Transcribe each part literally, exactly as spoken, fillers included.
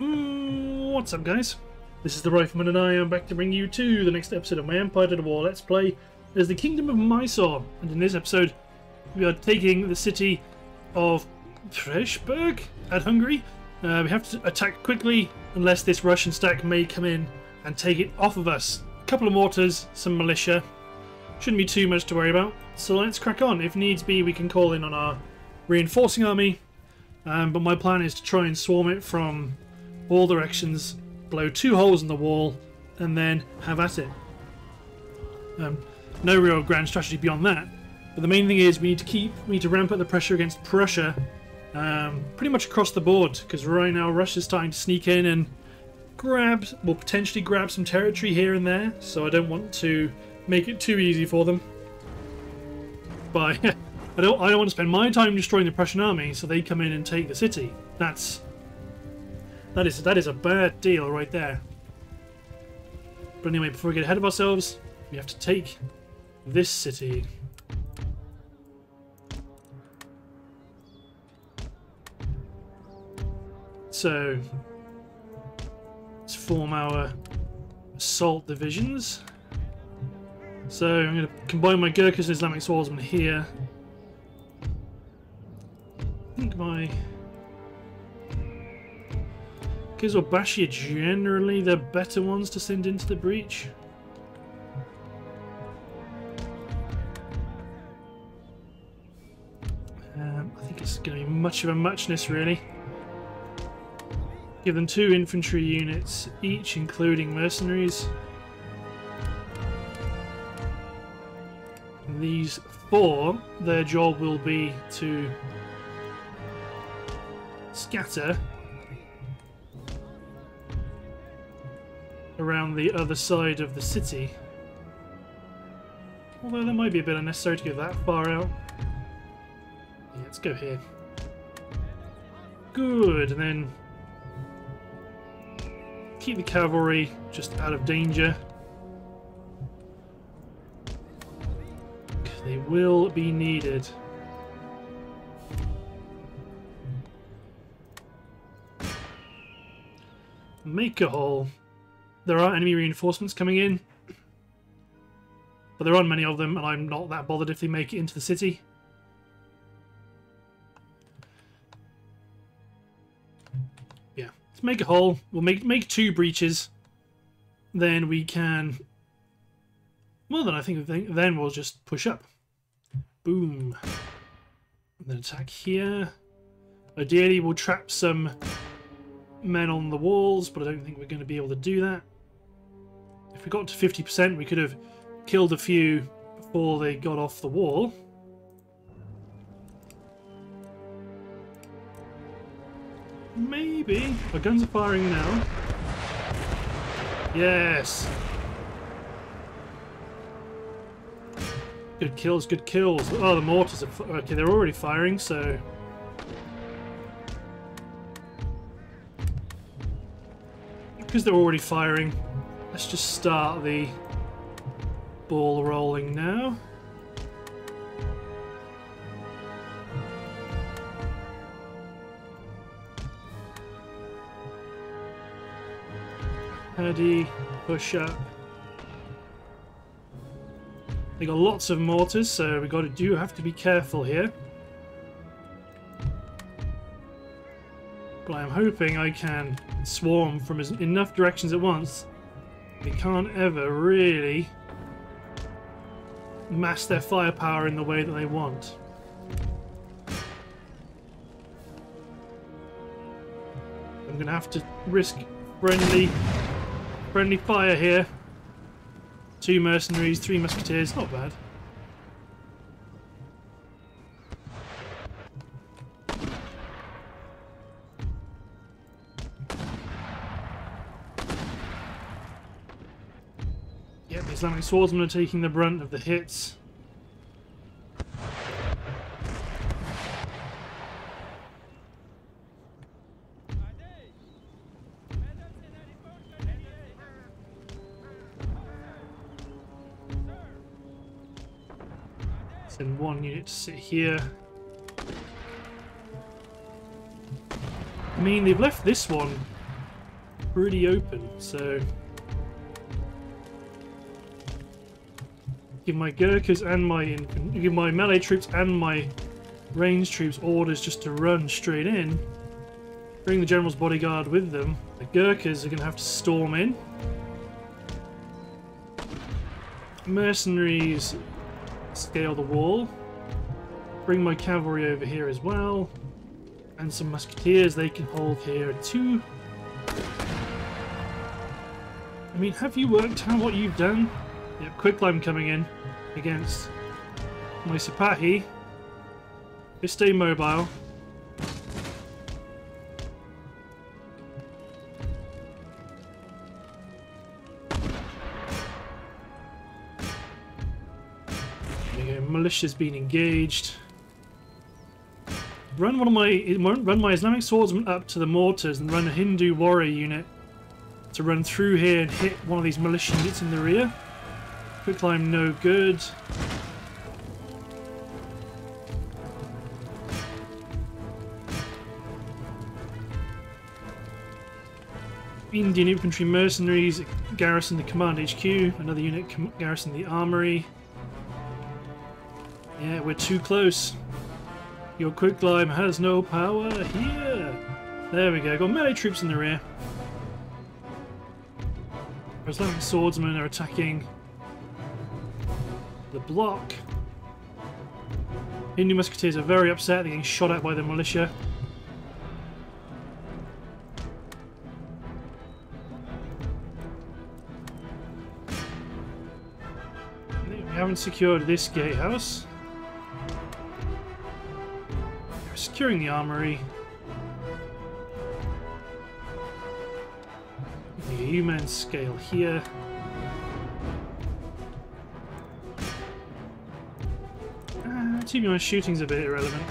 Mm, what's up, guys? This is the Rifleman, and I am back to bring you to the next episode of My Empire to the War. Let's play as the Kingdom of Mysore, and in this episode, we are taking the city of Freshburg at Hungary. Uh, we have to attack quickly, unless this Russian stack may come in and take it off of us. A couple of mortars, some militia. Shouldn't be too much to worry about. So let's crack on. If needs be, we can call in on our reinforcing army. Um, but my plan is to try and swarm it from all directions, blow two holes in the wall, and then have at it. Um, no real grand strategy beyond that. But the main thing is we need to keep, we need to ramp up the pressure against Prussia, um, pretty much across the board, because right now Russia's starting to sneak in and grab, well, potentially grab some territory here and there. So I don't want to make it too easy for them. By I don't I don't want to spend my time destroying the Prussian army so they come in and take the city. That's that is that is a bad deal right there. But anyway, before we get ahead of ourselves, we have to take this city. So let's form our assault divisions. So I'm going to combine my Gurkhas and Islamic swordsmen here. I think my Kizobashi are generally the better ones to send into the breach. Um, I think it's going to be much of a muchness, really. Give them two infantry units each, including mercenaries. These four, their job will be to scatter around the other side of the city. Although that might be a bit unnecessary to go that far out. Yeah, let's go here. Good, and then keep the cavalry just out of danger. They will be needed. Make a hole. There are enemy reinforcements coming in, but there aren't many of them, and I'm not that bothered if they make it into the city. Yeah, let's make a hole. We'll make make two breaches. Then we can. Well, then I think then we'll just push up. Boom. And then attack here. Ideally, we'll trap some men on the walls, but I don't think we're going to be able to do that. If we got to fifty percent, we could have killed a few before they got off the wall. Maybe. Our guns are firing now. Yes. Good kills, good kills. Oh, the mortars are... Okay, they're already firing, so... Because they're already firing, let's just start the ball rolling now. Paddy, push up. They got lots of mortars, so we got to do have to be careful here. But I'm hoping I can swarm from as, enough directions at once. They can't ever really mass their firepower in the way that they want. I'm going to have to risk friendly, friendly fire here. Two mercenaries, three musketeers, not bad. Yep, the Islamic swordsmen are taking the brunt of the hits. Send one unit to sit here. I mean, they've left this one pretty open, so give my Gurkhas and my give my melee troops and my range troops orders just to run straight in. Bring the general's bodyguard with them. The Gurkhas are going to have to storm in. Mercenaries scale the wall. Bring my cavalry over here as well. And some musketeers, they can hold here too. I mean, have you worked out what you've done? Yep, quicklime coming in against my Sipahi. They stay mobile. There you go, militia's been engaged. Run one of my run my Islamic swordsman up to the mortars and run a Hindu warrior unit to run through here and hit one of these militia units in the rear. Quick climb, no good. Indian infantry mercenaries garrison the command H Q. Another unit garrison the armory. Yeah, we're too close. Your quicklime has no power here. There we go. Got melee troops in the rear. Our Islamic swordsmen are attacking the block. Hindu musketeers are very upset. They're getting shot at by the militia. We haven't secured this gatehouse. Securing the armory. The human scale here. Uh, to be honest, shooting's a bit irrelevant.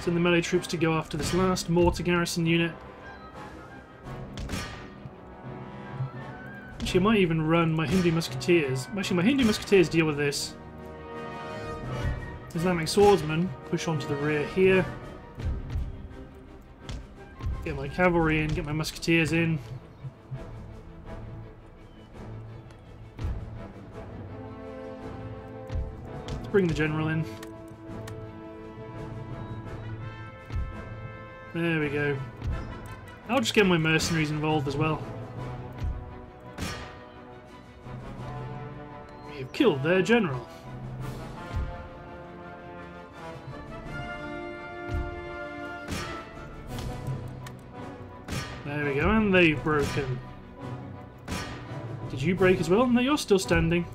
Send the melee troops to go after this last mortar garrison unit. Actually, I might even run my Hindu musketeers. Actually, my Hindu musketeers deal with this. Islamic swordsmen push onto the rear here. Get my cavalry in, get my musketeers in. Let's bring the general in. There we go. I'll just get my mercenaries involved as well. Killed their general. There we go, and they've broken. Did you break as well? No, you're still standing.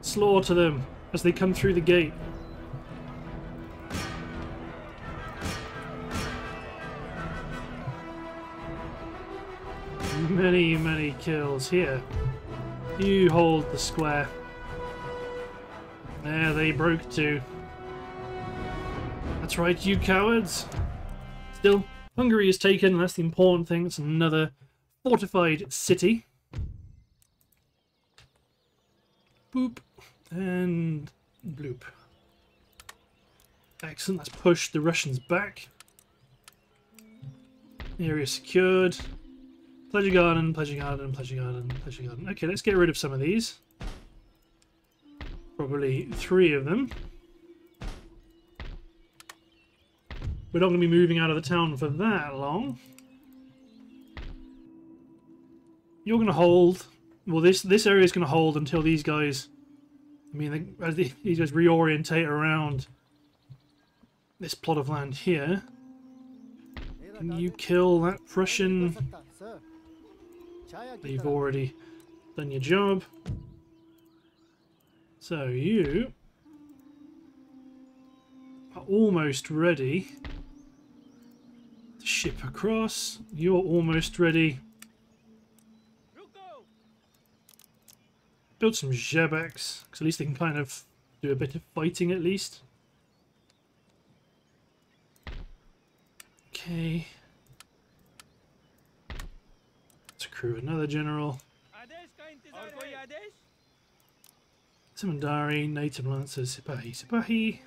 Slaughter them as they come through the gate. Many, many kills here. You hold the square. There, they broke too. That's right, you cowards. Still, Hungary is taken, and that's the important thing. It's another fortified city. Boop. And bloop. Excellent, let's push the Russians back. Area secured. Pleasure Garden, Pleasure Garden, Pleasure Garden, Pleasure Garden. Okay, let's get rid of some of these. Probably three of them. We're not going to be moving out of the town for that long. You're going to hold. Well, this this area is going to hold until these guys. I mean, they, as they, these guys reorientate around this plot of land here. Can you kill that Prussian? You've already done your job. So you are almost ready to ship across. You're almost ready. Build some Jebex, because at least they can kind of do a bit of fighting at least. Okay. Crew another general. Samandari, native lancers, Sipahi, Sipahi.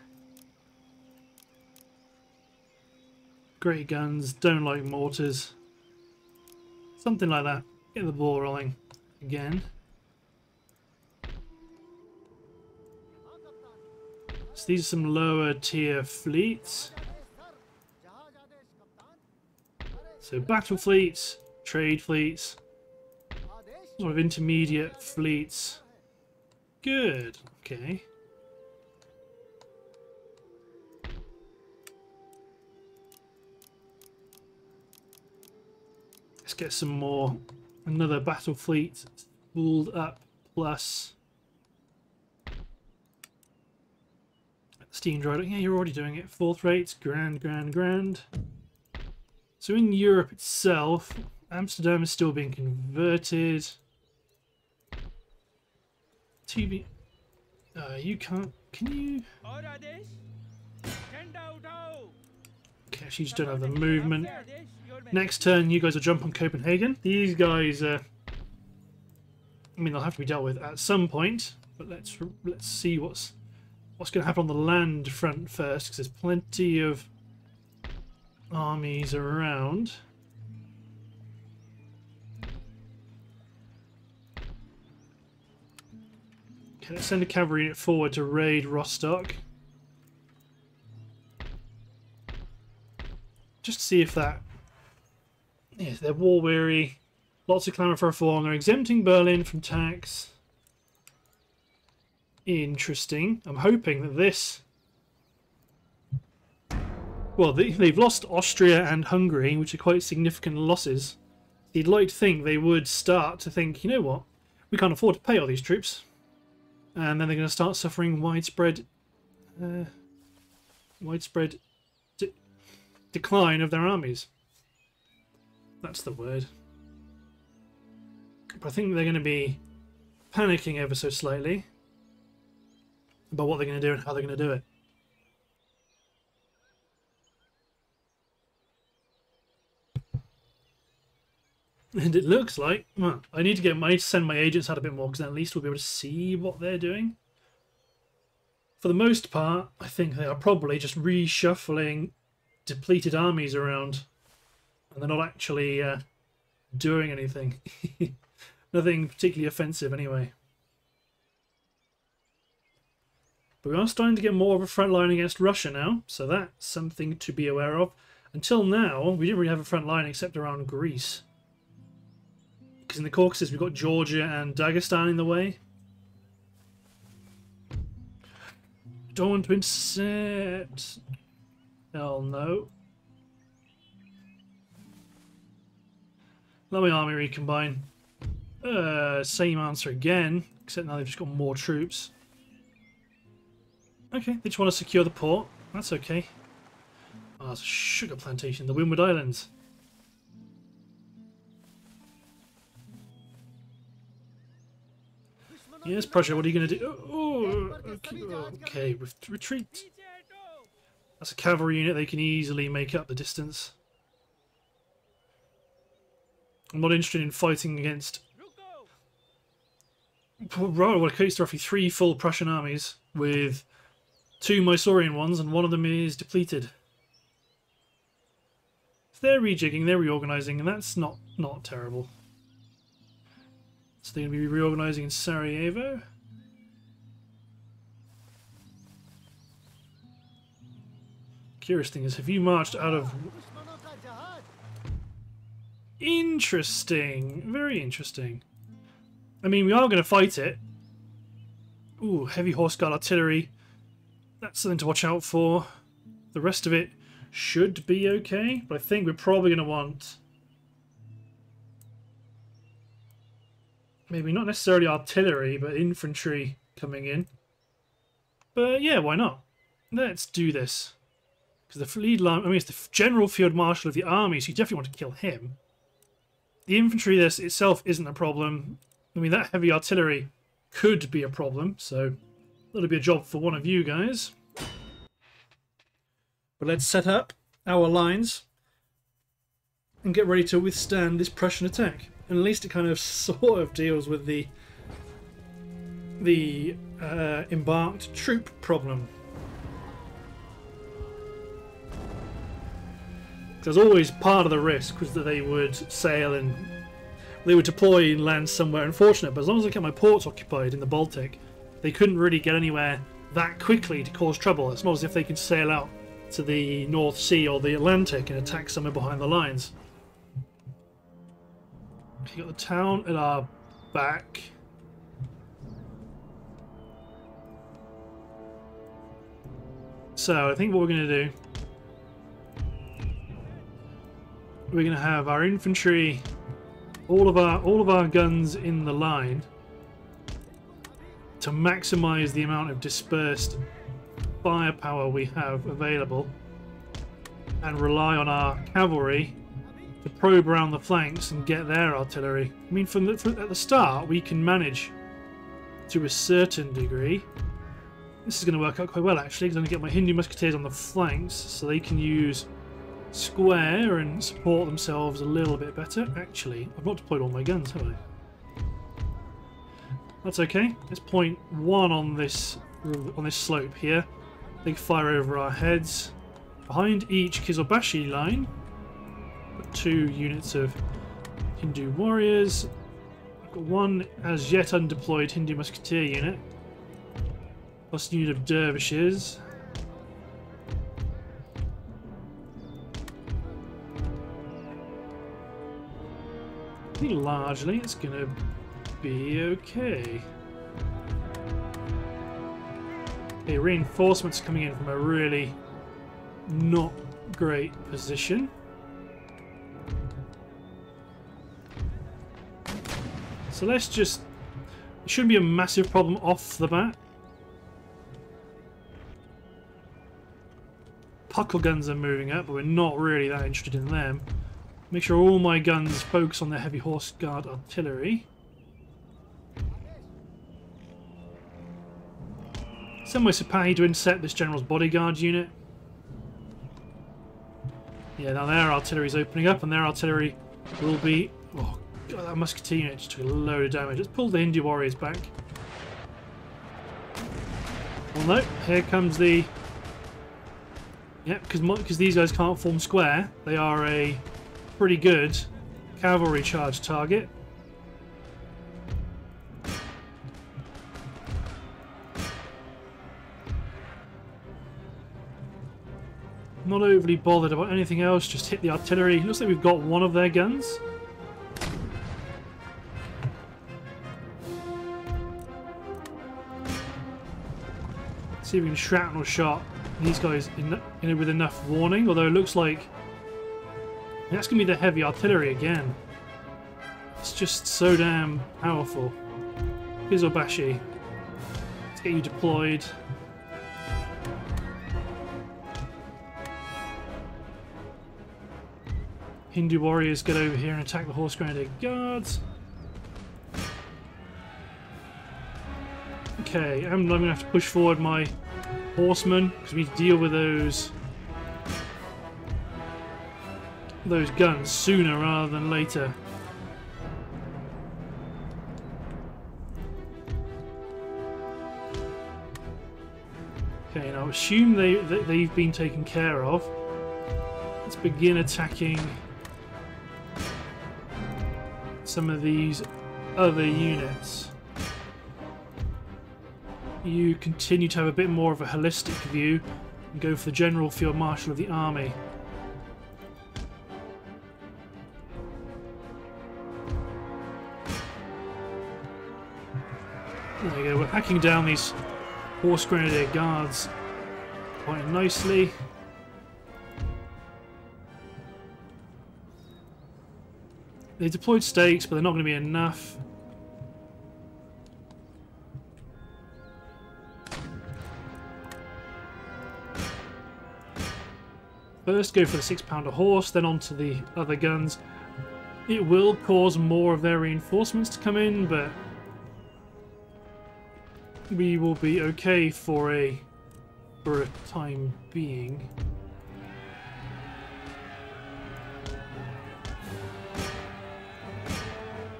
Great guns, don't like mortars. Something like that. Get the ball rolling again. So these are some lower tier fleets. So battle fleets, trade fleets, sort of intermediate fleets. Good, okay. Let's get some more. Another battle fleet spooled up, plus steam driver. Yeah, you're already doing it. Fourth rates, grand, grand, grand. So in Europe itself, Amsterdam is still being converted. T V. Uh, you can't. Can you? Okay, actually, you just don't have the movement. Next turn, you guys will jump on Copenhagen. These guys, uh, I mean, they'll have to be dealt with at some point. But let's let's see what's what's going to happen on the land front first, because there's plenty of armies around. Okay, let's send a cavalry unit forward to raid Rostock. Just to see if that... Yeah, they're war-weary. Lots of clamour for reform. They're exempting Berlin from tax. Interesting. I'm hoping that this... Well, they've lost Austria and Hungary, which are quite significant losses. You'd like to think they would start to think, you know what? We can't afford to pay all these troops. And then they're going to start suffering widespread... Uh, widespread... De decline of their armies. That's the word. But I think they're going to be panicking ever so slightly about what they're going to do and how they're going to do it. And it looks like, well, I need to get I need to send my agents out a bit more, because then at least we'll be able to see what they're doing. For the most part, I think they are probably just reshuffling depleted armies around, and they're not actually uh, doing anything. Nothing particularly offensive, anyway. But we are starting to get more of a front line against Russia now, so that's something to be aware of. Until now, we didn't really have a front line except around Greece. Because in the Caucasus we've got Georgia and Dagestan in the way. Don't want to intercept. Hell no. Let my army recombine. Uh, same answer again, except now they've just got more troops. Okay, they just want to secure the port. That's okay. Oh, there's a sugar plantation in the Windward Islands. Yes, Prussia, what are you going to do? Oh, oh, okay, okay, retreat. That's a cavalry unit. They can easily make up the distance. I'm not interested in fighting against... Well, it equates to roughly three full Prussian armies with two Mysorean ones, and one of them is depleted. So they're rejigging, they're reorganising, and that's not, not terrible. So they're going to be reorganising in Sarajevo. Curious thing is, have you marched out of... Interesting. Very interesting. I mean, we are going to fight it. Ooh, heavy horse guard artillery. That's something to watch out for. The rest of it should be okay, but I think we're probably going to want... Maybe not necessarily artillery, but infantry coming in. But yeah, why not? Let's do this. Because the lead line, I mean, it's the General Field Marshal of the army, so you definitely want to kill him. The infantry, this itself, isn't a problem. I mean, that heavy artillery could be a problem, so that'll be a job for one of you guys. But let's set up our lines and get ready to withstand this Prussian attack. and at least it kind of sort of deals with the the uh, embarked troop problem. Because always part of the risk was that they would sail and they would deploy and land somewhere unfortunate, but as long as I kept my ports occupied in the Baltic, they couldn't really get anywhere that quickly to cause trouble. It's not as if they could sail out to the North Sea or the Atlantic and attack somewhere behind the lines. We've got the town at our back. So I think what we're going to do, we're going to have our infantry, all of our all of our guns in the line to maximize the amount of dispersed firepower we have available, and rely on our cavalry to probe around the flanks and get their artillery. I mean, from, the, from at the start we can manage to a certain degree. This is going to work out quite well actually, because I'm going to get my Hindu musketeers on the flanks so they can use square and support themselves a little bit better. Actually, I've not deployed all my guns, have I? That's okay. It's point one on this on this slope here. They fire over our heads. Behind each Kizobashi line, got two units of Hindu warriors. I've got one as yet undeployed Hindu musketeer unit, plus a unit of dervishes. I think largely it's going to be okay. Okay, reinforcements coming in from a really not great position. So let's just... it shouldn't be a massive problem off the bat. Puckle guns are moving up, but we're not really that interested in them. Make sure all my guns focus on their heavy horse guard artillery. Send my Sipahi to intercept this general's bodyguard unit. Yeah, now their artillery's opening up, and their artillery will be... oh god, that musketeer unit just took a load of damage. Let's pull the Hindu warriors back. Well, no, here comes the... yep, because because these guys can't form square. They are a... pretty good cavalry charge target. Not overly bothered about anything else, just hit the artillery. Looks like we've got one of their guns. Let's see if we can shrapnel shot these guys in, in, with enough warning, although it looks like that's going to be the heavy artillery again. It's just so damn powerful. Here's Obashi. Let's get you deployed. Hindu warriors, get over here and attack the horse grenadier guards. Okay, I'm going to have to push forward my horsemen because we need to deal with those... those guns sooner rather than later. Okay, now assume they, they, they've been taken care of. Let's begin attacking some of these other units. You continue to have a bit more of a holistic view and go for the General Field Marshal of the Army. There we go, we're hacking down these horse grenadier guards quite nicely. They deployed stakes, but they're not going to be enough. First go for the six pounder horse, then on to the other guns. It will cause more of their reinforcements to come in, but we will be okay for a for a time being.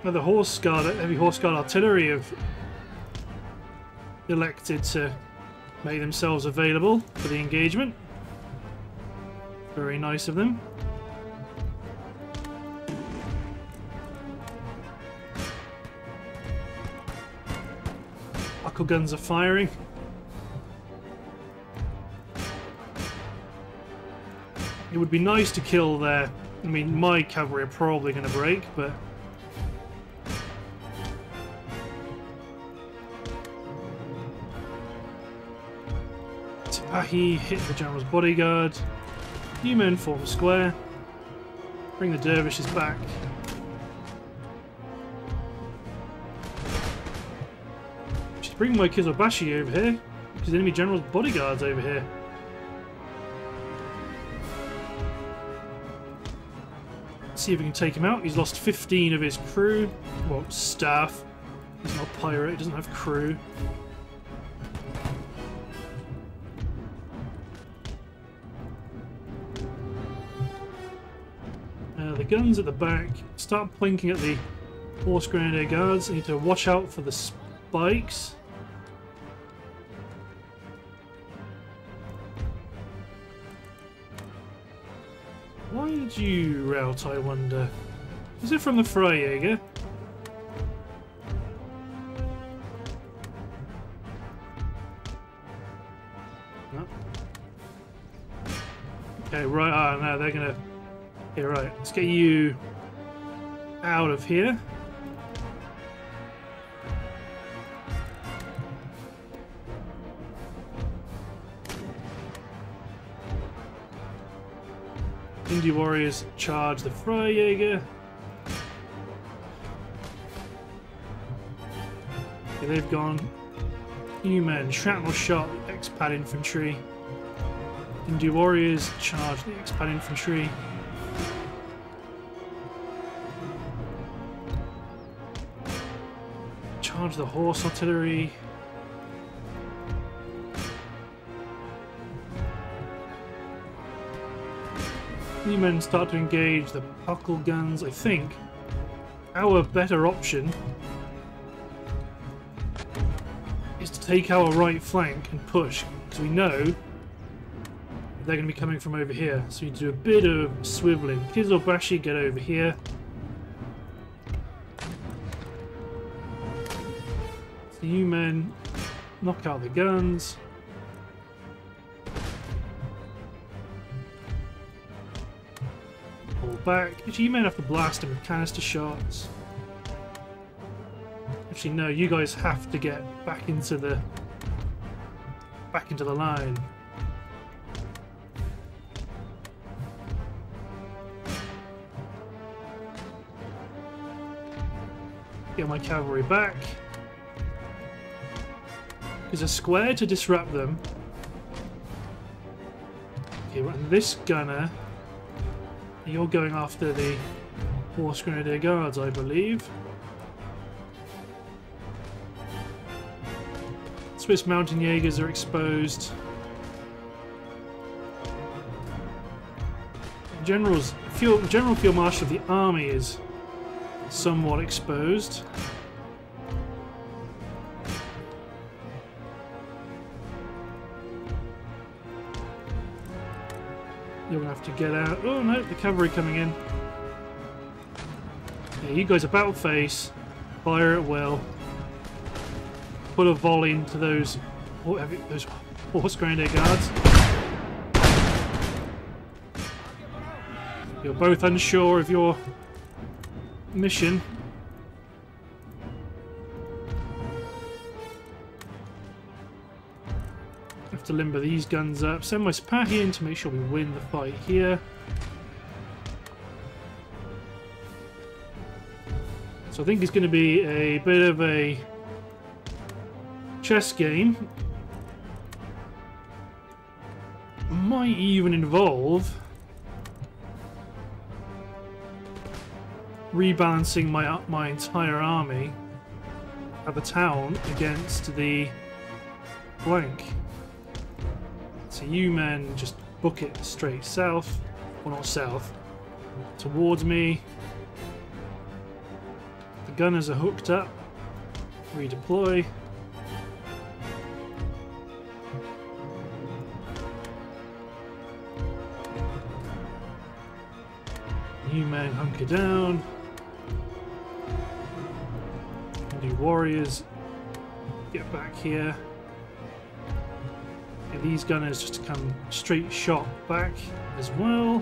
And the horse guard, heavy horse guard artillery have elected to make themselves available for the engagement. Very nice of them. Buckle guns are firing. It would be nice to kill their... I mean, my cavalry are probably going to break, but... Sipahi hit the general's bodyguard. New men form a square. Bring the dervishes back. Just bring my Kizobashi over here, because the enemy general's bodyguard's over here. Let's see if we can take him out. He's lost fifteen of his crew. Well, staff. He's not a pirate, he doesn't have crew. Guns at the back. Start blinking at the horse grenadier guards. I need to watch out for the spikes. Why did you rout, I wonder? Is it from the Freyjäger? No. Okay, right. Ah, oh, no, they're gonna. Okay, right, let's get you out of here. Indie warriors charge the Freyjäger. Okay, they've gone. New men, shrapnel shot, expat infantry. Indie warriors charge the expat infantry. Charge the horse artillery. New men start to engage the buckle guns. I think our better option is to take our right flank and push, because we know they're going to be coming from over here. So you do a bit of swiveling. Kizobashi, get over here. The new men knock out the guns. Pull back. Actually, you men have to blast them with canister shots. Actually, no, you guys have to get back into the back into the line. Get my cavalry back. There's a square to disrupt them. Okay, right, this gunner, you're going after the horse grenadier guards, I believe. Swiss mountain Jaegers are exposed. General's field, General Field Marshal of the Army is somewhat exposed. You're going to have to get out. Oh no, the cavalry coming in. Yeah, you guys are battle face. Fire at will. Put a volley into those, those horse grenadier guards. You're both unsure of your mission. To limber these guns up. Send my Sipahi in to make sure we win the fight here. So I think it's going to be a bit of a chess game. Might even involve rebalancing my my entire army at the town against the blank. So you men just book it straight south, well not south, towards me. The gunners are hooked up. Redeploy. New man hunker down. New warriors get back here. Get these gunners just to come straight shot back as well.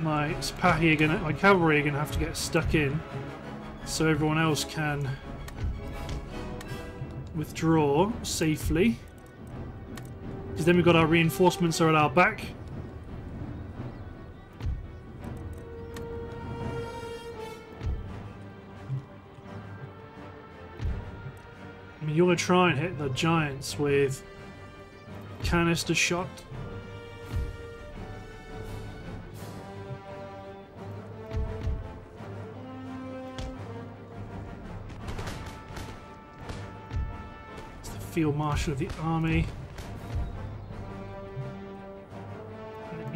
My Sipahi are gonna, my cavalry are gonna have to get stuck in, so everyone else can withdraw safely. Because then we've got our reinforcements are at our back. I mean, you want to try and hit the giants with canister shot. It's the field marshal of the army.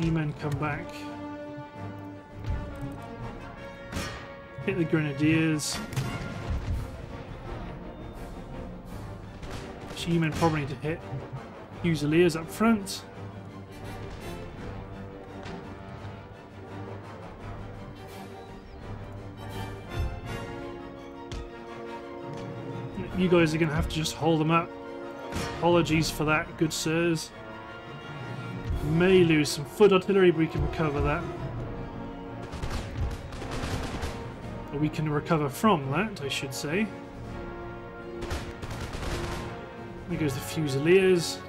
E-men come back. Hit the grenadiers. E-men probably need to hit Fusiliers up front. You guys are going to have to just hold them up. Apologies for that, good sirs. May lose some foot artillery, but we can recover that. Or we can recover from that, I should say. There goes the Fusiliers.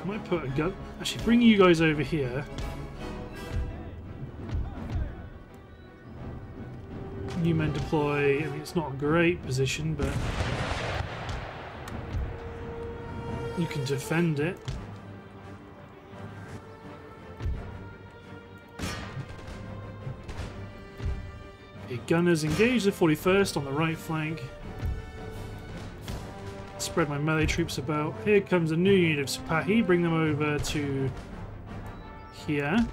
I might put a gun. Actually, bring you guys over here. New men deploy. I mean, it's not a great position, but you can defend it. Okay, gunners engage the forty-first on the right flank. Spread my melee troops about. Here comes a new unit of Sipahi. Bring them over to here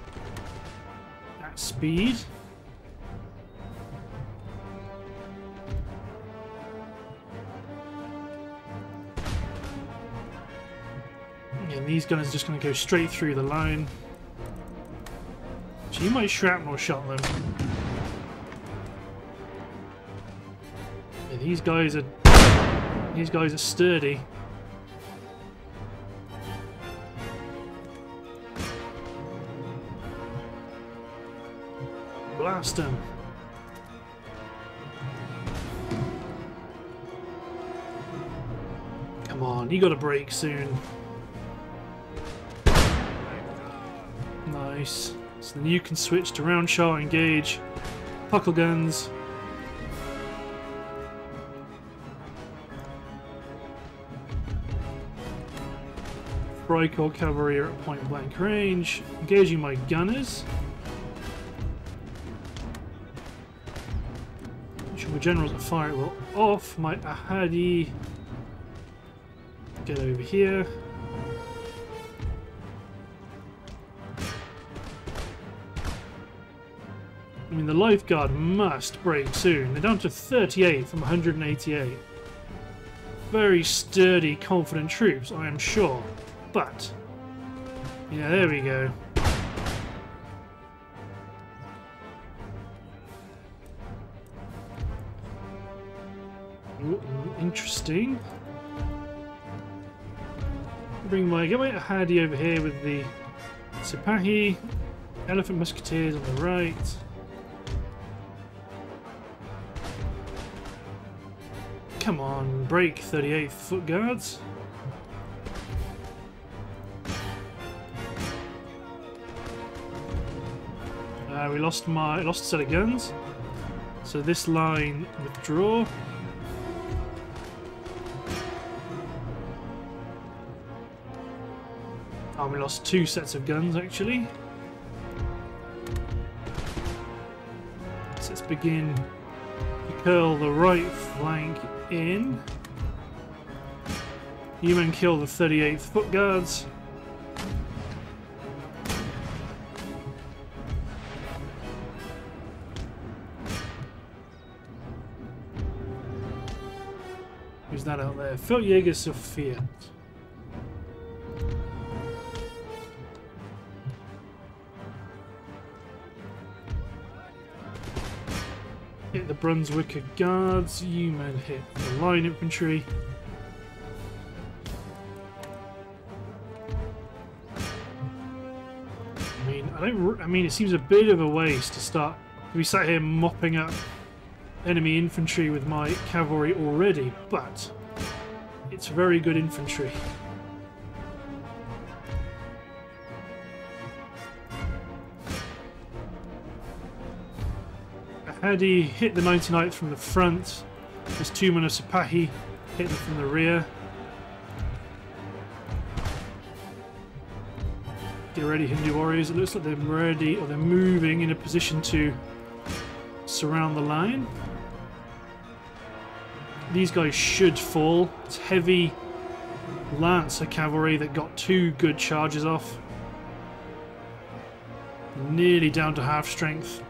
at speed. These gunners are just going to go straight through the line. So you might shrapnel shot them. Yeah, these guys are these guys are sturdy. Blast them. Come on, you got a break soon. So then you can switch to round shot, engage, puckle guns. Bricol cavalry are at point blank range, engaging my gunners. Make sure my generals are firing well off. My Ahadi get over here. I mean, the lifeguard must break soon. They're down to thirty-eight from one hundred eighty-eight. Very sturdy, confident troops, I am sure. But, yeah, there we go. Ooh, interesting. Bring my, get my Ahadi over here with the Sipahi, elephant musketeers on the right. Come on, break thirty-eight foot guards. Uh, we lost my lost a set of guns. So this line withdraw. Oh, we lost two sets of guns actually. So let's begin Kill the right flank in. You men kill the thirty-eighth foot guards. Who's that out there? Feldjäger Sophia. Hit the Brunswicker guards. You men hit the line infantry. I mean, I don't. I mean, it seems a bit of a waste to start. We sat here mopping up enemy infantry with my cavalry already, but it's very good infantry. Hadi hit the ninety-ninth from the front. There's two men of Sipahi, hit them from the rear. Get ready, Hindu warriors. It looks like they're ready, or they're moving in a position to surround the line. These guys should fall. It's heavy lancer cavalry that got two good charges off. Nearly down to half strength.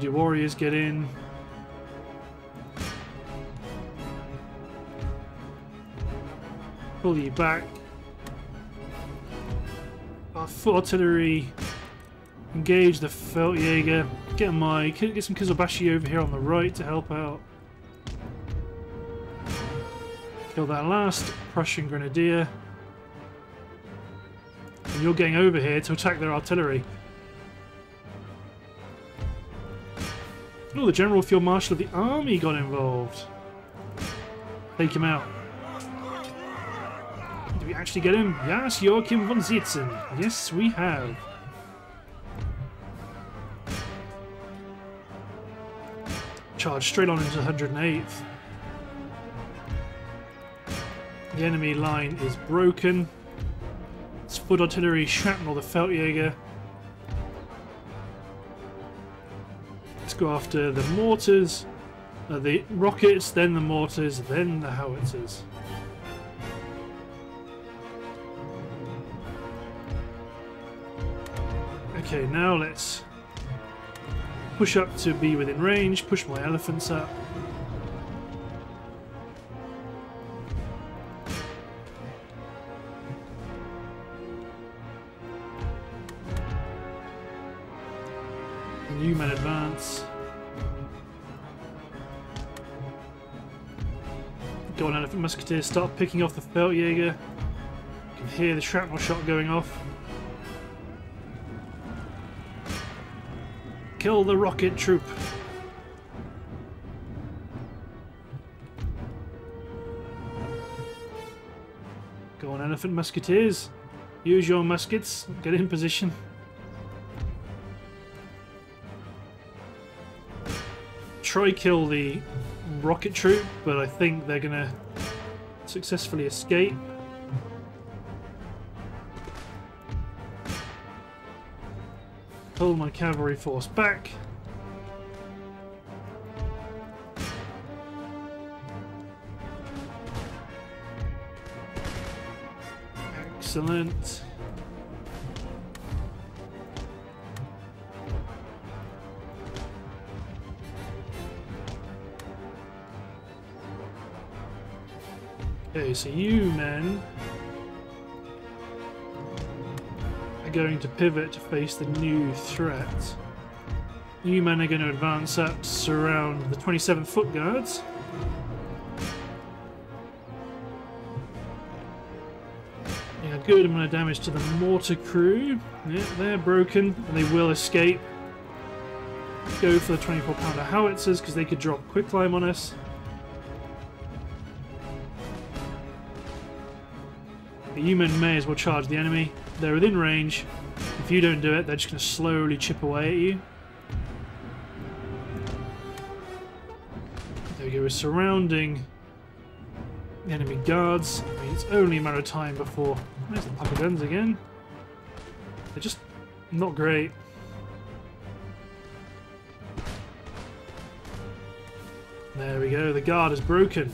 Your warriors get in. Pull you back. Our artillery. Engage the Feldjäger. Get my get some Kizobashi over here on the right to help out. Kill that last Prussian grenadier. And you're getting over here to attack their artillery. Oh, the General Field Marshal of the Army got involved. Take him out. Did we actually get him? Yes, Joachim von Zietzen. Yes, we have. Charge straight on into one hundred eighth. The enemy line is broken. It's foot artillery, shrapnel, the Feldjäger. Go after the mortars, uh, the rockets, then the mortars, then the howitzers. Okay, now let's push up to be within range, push my elephants up. You men advance. Go on, elephant musketeers, start picking off the Feldjäger. You can hear the shrapnel shot going off. Kill the rocket troop. Go on, elephant musketeers. Use your muskets. Get in position. Try kill the rocket troop, but I think they're going to successfully escape. Pull my cavalry force back. Excellent. Okay, so you men are going to pivot to face the new threat. You men are going to advance up, surround the twenty-seventh foot guards. Yeah, good amount of damage to the mortar crew. Yeah, they're broken and they will escape. Go for the twenty-four pounder howitzers because they could drop quicklime on us. You men may as well charge the enemy. They're within range. If you don't do it, they're just going to slowly chip away at you. There we go. We're surrounding the enemy guards. I mean, it's only a matter of time before... There's the pucker guns again. They're just Not great. There we go, the guard is broken.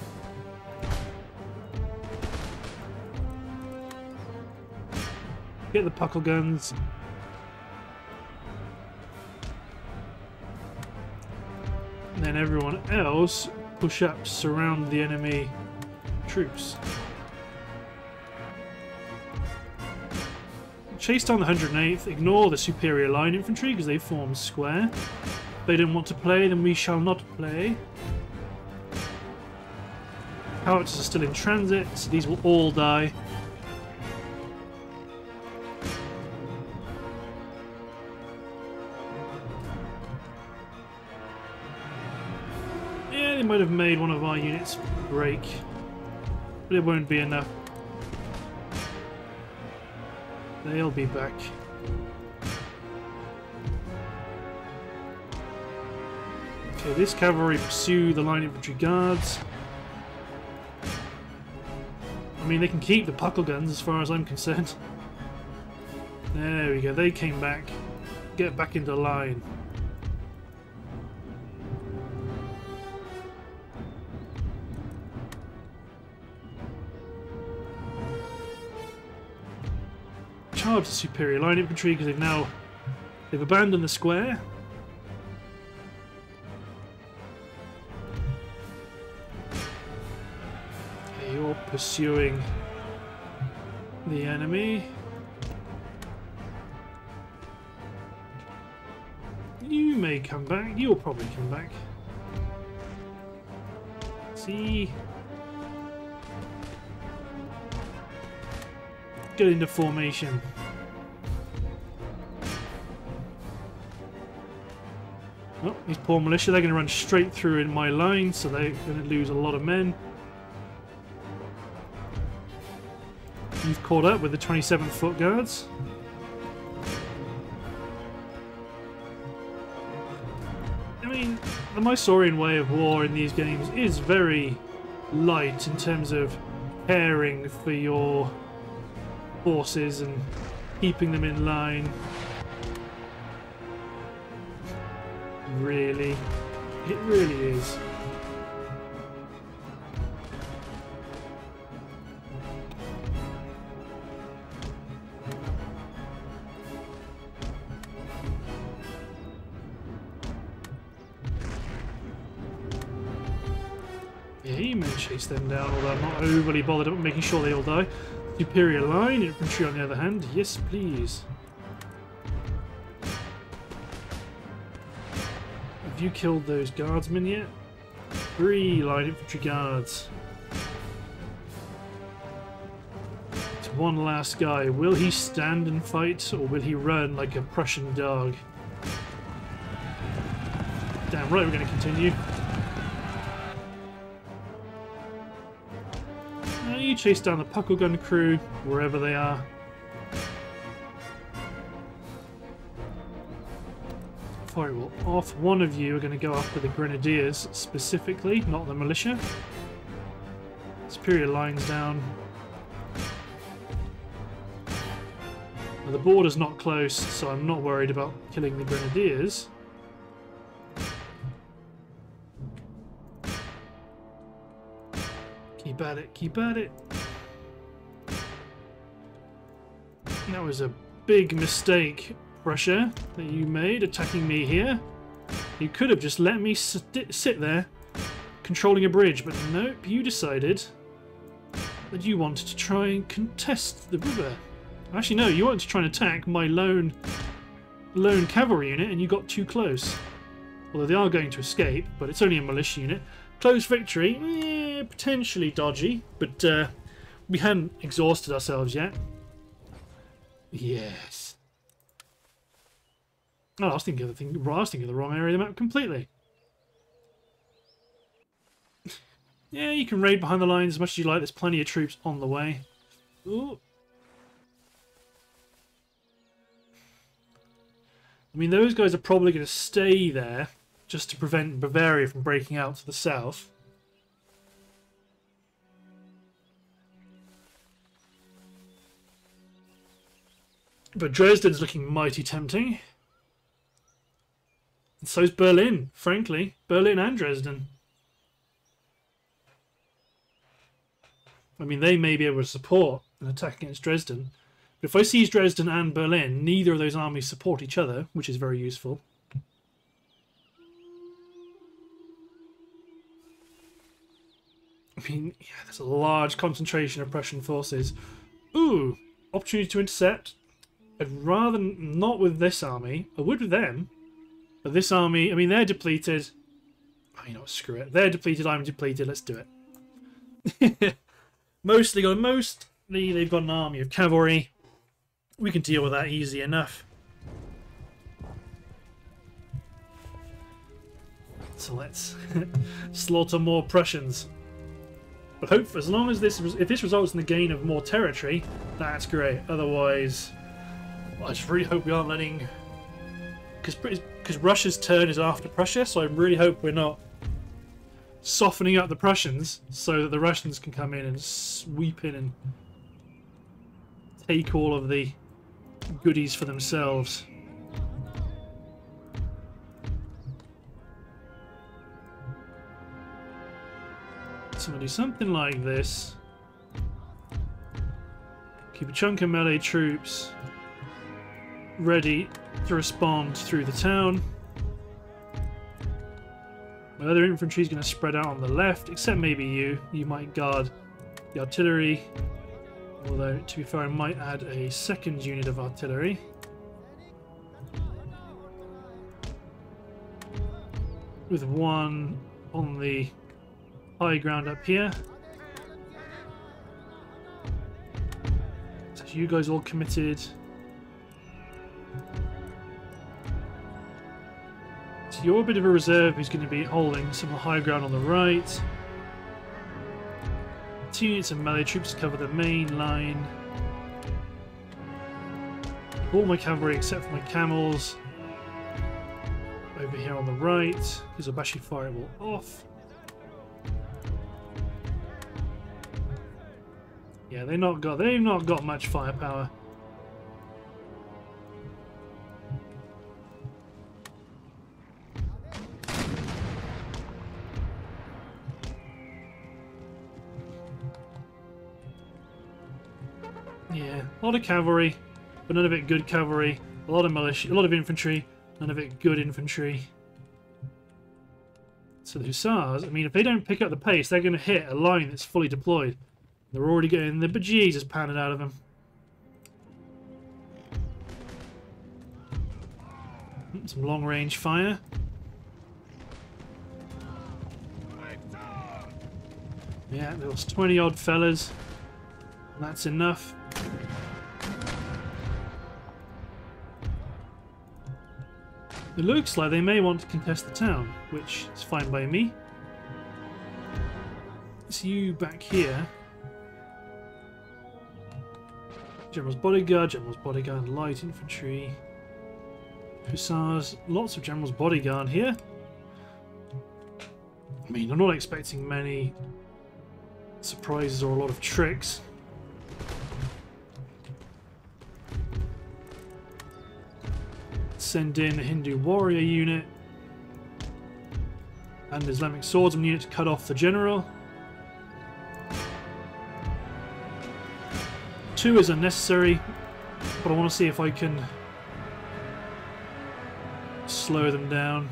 Get the puckle guns. And then everyone else push up, surround the enemy troops. Chase down the one hundred and eighth, ignore the superior line infantry because they form square. If they don't want to play, then we shall not play. Howitzers are still in transit, so these will all die. Yeah, they might have made one of our units break, but it won't be enough. They'll be back. Okay, this cavalry pursue the line infantry guards. I mean, they can keep the puckle guns as far as I'm concerned. There we go, they came back. Get back into line. Charge the superior line infantry because they've now they've abandoned the square. Pursuing the enemy. You may come back. You'll probably come back. See? Get into formation. Oh, these poor militia, they're going to run straight through in my line, so they're going to lose a lot of men. You've caught up with the twenty-seventh Foot Guards. I mean, the Mysorean way of war in these games is very light in terms of caring for your forces and keeping them in line. Really, it really is. Them down, although I'm not overly bothered about making sure they all die. Superior line infantry on the other hand, yes please. Have you killed those guardsmen yet? Three line infantry guards. It's one last guy. Will he stand and fight, or will he run like a Prussian dog? Damn right we're going to continue. You chase down the puckle gun crew wherever they are. Firewall off. One of you are going to go after the grenadiers specifically, not the militia. Superior lines down. Now, the border's not close, so I'm not worried about killing the grenadiers. Keep at it, keep at it. That was a big mistake, Prussia, that you made attacking me here. You could have just let me sit, sit there controlling a bridge, but nope, you decided that you wanted to try and contest the river. Actually, no, you wanted to try and attack my lone, lone cavalry unit, and you got too close. Although they are going to escape, but it's only a militia unit. Close victory, eh, potentially dodgy, but uh, we hadn't exhausted ourselves yet. Yes. Oh, I was thinking of the thing. I was thinking of the wrong area of the map completely. Yeah, you can raid behind the lines as much as you like. There's plenty of troops on the way. Ooh. I mean, those guys are probably going to stay there, just to prevent Bavaria from breaking out to the south. But Dresden's looking mighty tempting. And so's Berlin, frankly. Berlin and Dresden. I mean, they may be able to support an attack against Dresden. But if I seize Dresden and Berlin, neither of those armies support each other, which is very useful. I mean, yeah, there's a large concentration of Prussian forces. Ooh, opportunity to intercept. I'd rather not with this army. I would with them. But this army, I mean, they're depleted. Oh, you know what, screw it. They're depleted, I'm depleted, let's do it. Mostly, got, mostly they've got an army of cavalry. We can deal with that easy enough. So let's slaughter more Prussians. But hope as long as this if this results in the gain of more territory, that's great. Otherwise, I just really hope we aren't letting, because because Russia's turn is after Prussia, so I really hope we're not softening up the Prussians so that the Russians can come in and sweep in and take all of the goodies for themselves. So I'm going to do something like this. Keep a chunk of melee troops ready to respond through the town. My other infantry is going to spread out on the left, except maybe you. You might guard the artillery. Although, to be fair, I might add a second unit of artillery. With one on the high ground up here. So you guys all committed so you're a bit of a reserve who's going to be holding some of the high ground on the right. Two units of melee troops cover the main line. All my cavalry except for my camels over here on the right. There's a Obashi firewall off. Yeah, they've not got they've not got much firepower. Yeah, a lot of cavalry, but none of it good cavalry. A lot of militia, a lot of infantry, none of it good infantry. So the hussars, I mean, if they don't pick up the pace, they're going to hit a line that's fully deployed. They're already getting the bejesus pounded out of them. Some long-range fire. Yeah, there was twenty-odd fellas. That's enough. It looks like they may want to contest the town, which is fine by me. It's you back here. General's bodyguard, general's bodyguard, light infantry, hussars, lots of general's bodyguard here. I mean, I'm not expecting many surprises or a lot of tricks. Send in a Hindu warrior unit and an Islamic swordsman unit to cut off the general. Two is unnecessary, but I want to see if I can slow them down.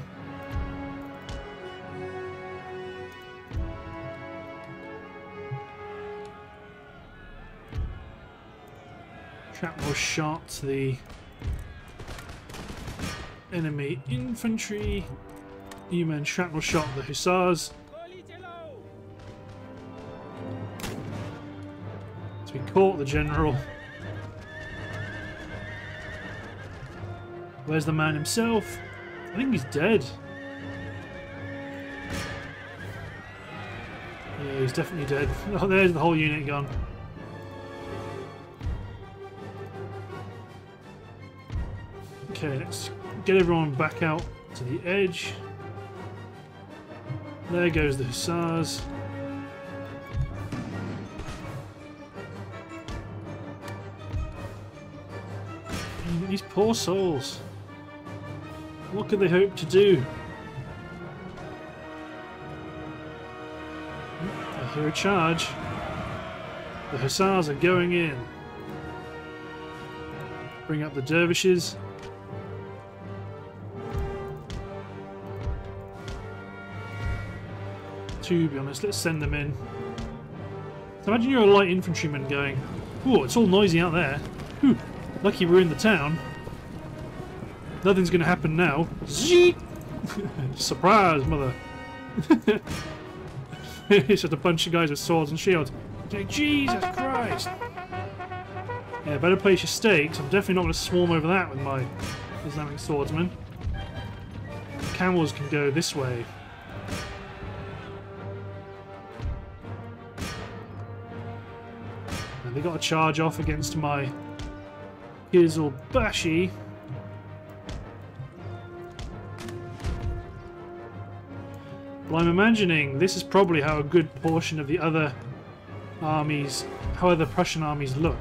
Shrapnel shot the enemy infantry. U-men shrapnel shot the hussars. We caught the general. Where's the man himself? I think he's dead. Yeah, he's definitely dead. Oh, there's the whole unit gone. Okay, let's get everyone back out to the edge. There goes the hussars. These poor souls. What can they hope to do? I hear a charge. The hussars are going in. Bring up the dervishes. To be honest, let's send them in. So imagine you're a light infantryman going, oh, it's all noisy out there. Whew, lucky we're in the town. Nothing's going to happen now. Zeet! Surprise, mother. It's just a bunch of guys with swords and shields. Like, Jesus Christ. Yeah, better place your stakes. I'm definitely not going to swarm over that with my Islamic swordsman. Camels can go this way. They got a charge off against my Kizilbashi. Well, I'm imagining this is probably how a good portion of the other armies, how other Prussian armies look.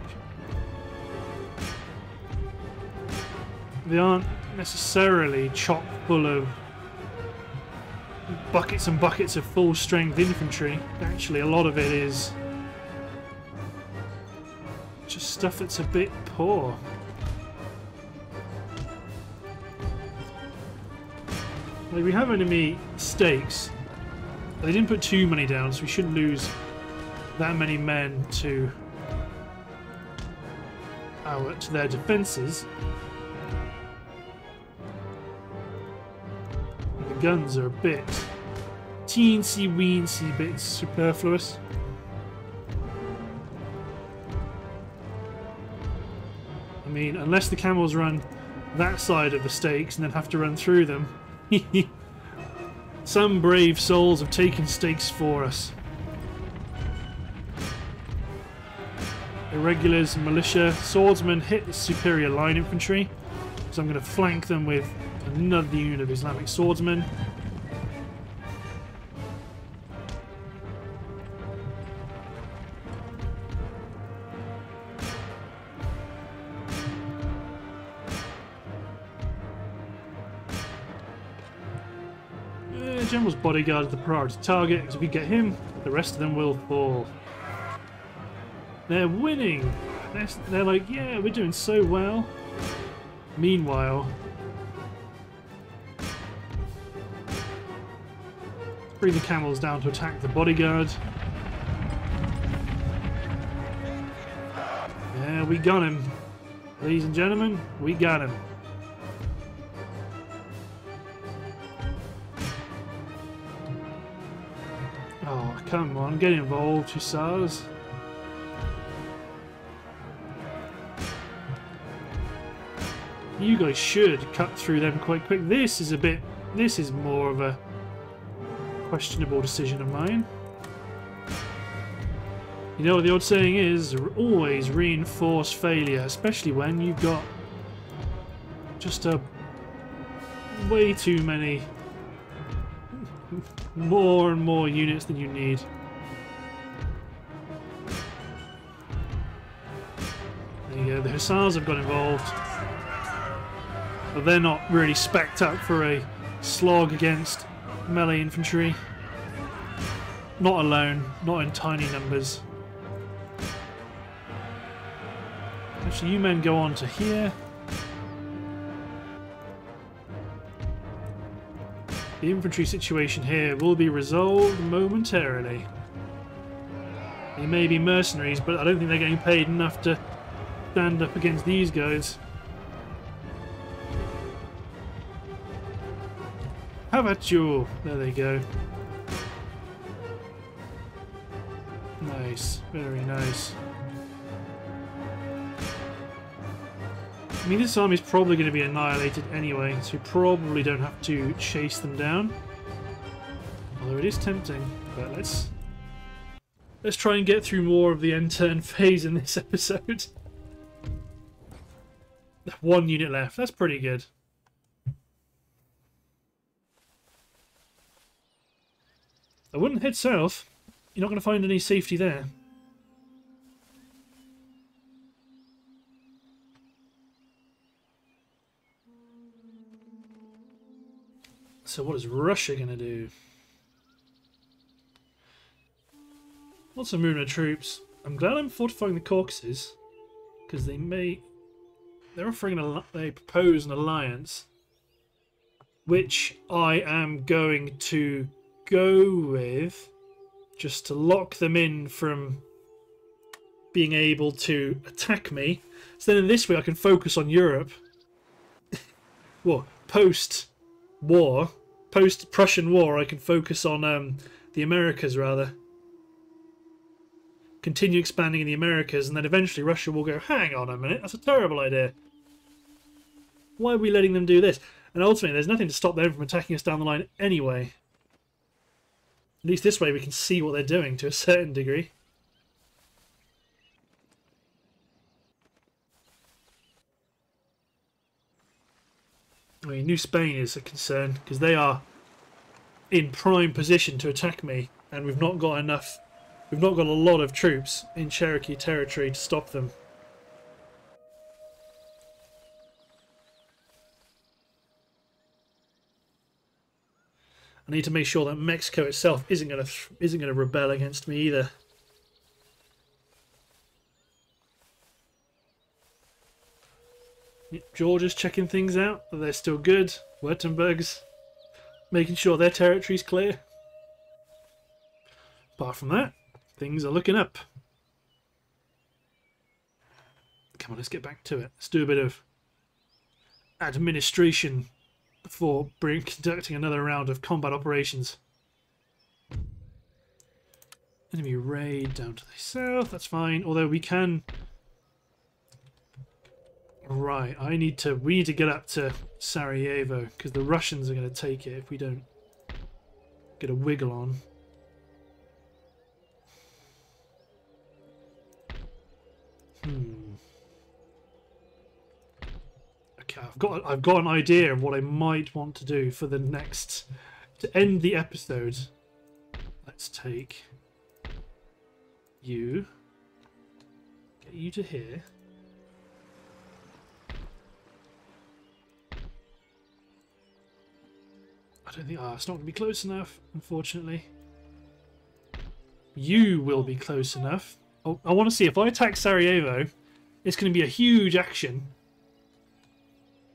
They aren't necessarily chock full of buckets and buckets of full-strength infantry. Actually, a lot of it is just stuff that's a bit poor. Like, we have enemy stakes. They didn't put too many down, so we shouldn't lose that many men to our to their defences. The guns are a bit teensy weensy, bit superfluous. I mean, unless the camels run that side of the stakes and then have to run through them. Some brave souls have taken stakes for us. Irregulars, militia, swordsmen hit the superior line infantry, so I'm going to flank them with another unit of Islamic swordsmen. General's bodyguard is the priority target, because if we get him, the rest of them will fall. They're winning! They're, they're like, yeah, we're doing so well. Meanwhile, bring the camels down to attack the bodyguard. Yeah, we got him. Ladies and gentlemen, we got him. Come on, get involved, hussars. You guys should cut through them quite quick. This is a bit... This is more of a questionable decision of mine. You know what the old saying is? Always reinforce failure, especially when you've got just a way too many... more and more units than you need. There you go, the hussars have got involved. But they're not really specced up for a slog against melee infantry. Not alone, not in tiny numbers. Actually, you men go on to here. The infantry situation here will be resolved momentarily. They may be mercenaries, but I don't think they're getting paid enough to stand up against these guys. How about you? There they go. Nice, very nice. I mean, this army is probably going to be annihilated anyway, so we probably don't have to chase them down. Although it is tempting, but let's let's try and get through more of the end turn phase in this episode. One unit left. That's pretty good. I wouldn't head south. You're not going to find any safety there. So what is Russia going to do? Lots of movement of troops. I'm glad I'm fortifying the Caucasus, because they may... They're offering an... They propose an alliance, which I am going to go with, just to lock them in from being able to attack me. So then in this way I can focus on Europe. Well, post-war, post-Prussian war, I can focus on um, the Americas, rather. Continue expanding in the Americas, and then eventually Russia will go, hang on a minute, that's a terrible idea. Why are we letting them do this? And ultimately there's nothing to stop them from attacking us down the line anyway. At least this way we can see what they're doing to a certain degree. I mean, New Spain is a concern, because they are in prime position to attack me, and we've not got enough... We've not got a lot of troops in Cherokee territory to stop them. I need to make sure that Mexico itself isn't going to isn't going to rebel against me either. Yep, Georgia's checking things out, that they're still good. Württemberg's making sure their territory's clear. Apart from that, things are looking up. Come on, let's get back to it. Let's do a bit of administration before bring, conducting another round of combat operations. Enemy raid down to the south, that's fine. Although we can... Right, I need to... We need to get up to Sarajevo, because the Russians are going to take it if we don't get a wiggle on. Hmm. Okay, I've got I've got an idea of what I might want to do for the next to end the episode. Let's take you, get you to here. I don't think ah, oh, it's not going to be close enough. Unfortunately, you will be close enough. Oh, I want to see if I attack Sarajevo, it's going to be a huge action.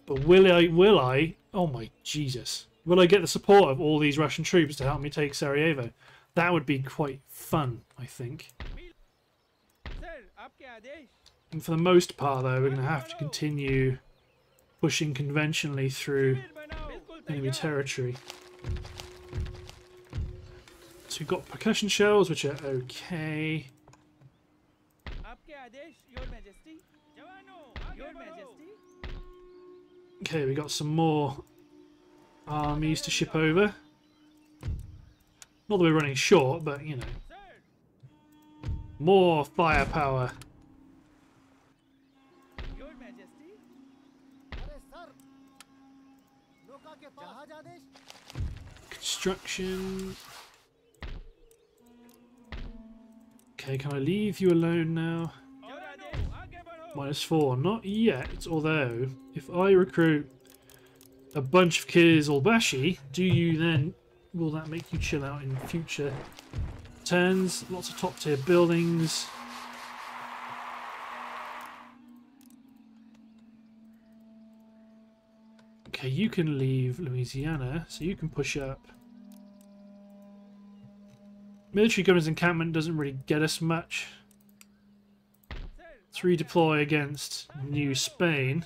But will I? Will I? Oh my Jesus! Will I get the support of all these Russian troops to help me take Sarajevo? That would be quite fun, I think. And for the most part, though, we're going to have to continue pushing conventionally through enemy territory. So we've got percussion shells, which are okay. Okay, we got some more armies to ship over. Not that we're running short, but you know, more firepower. Construction. Okay, can I leave you alone now? Minus four, not yet, although if I recruit a bunch of Kizilbashi, do you then, will that make you chill out in future turns? Lots of top tier buildings. Okay, you can leave Louisiana, so you can push up. Military governor's encampment doesn't really get us much. Redeploy against New Spain,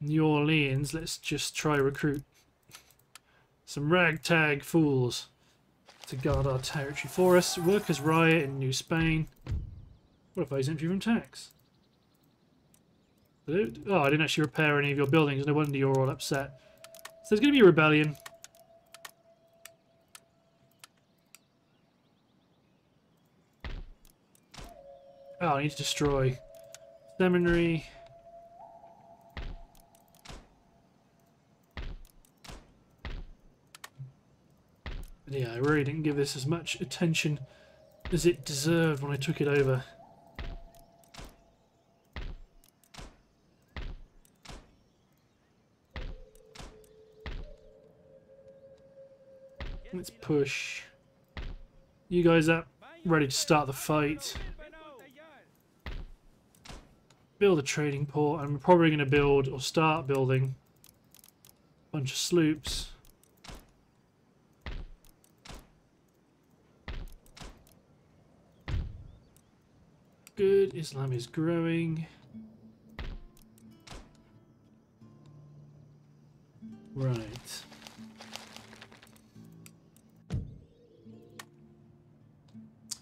New Orleans. Let's just try recruit some ragtag fools to guard our territory for us. Workers riot in New Spain. What if I exempt you from tax? Oh, I didn't actually repair any of your buildings. No wonder you're all upset. So there's going to be a rebellion. Oh, I need to destroy seminary. Yeah, I really didn't give this as much attention as it deserved when I took it over. Let's push you guys up, ready to start the fight. Build a trading port, and we're probably going to build, or start building, a bunch of sloops. Good, Islam is growing. Right.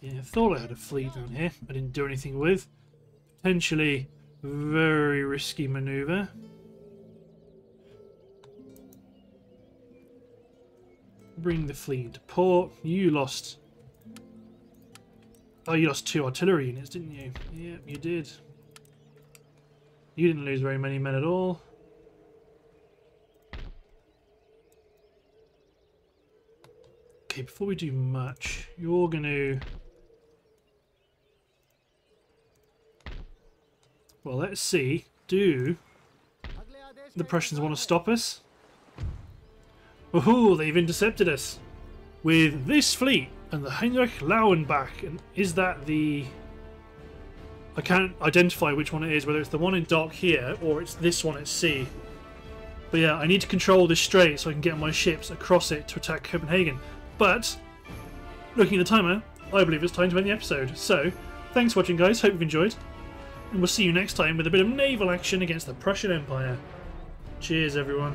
Yeah, I thought I had a fleet down here. I didn't do anything with. Potentially very risky maneuver. Bring the fleet into port. You lost. Oh, you lost two artillery units, didn't you? Yeah, you did. You didn't lose very many men at all. Okay, before we do much, you're going to... Well, let's see. Do the Prussians want to stop us? Oh, they've intercepted us with this fleet and the Heinrich Lauenbach. And is that the... I can't identify which one it is, whether it's the one in dock here or it's this one at sea. But yeah, I need to control this strait so I can get my ships across it to attack Copenhagen. But, looking at the timer, I believe it's time to end the episode. So, thanks for watching, guys. Hope you've enjoyed. And we'll see you next time with a bit of naval action against the Prussian Empire. Cheers, everyone.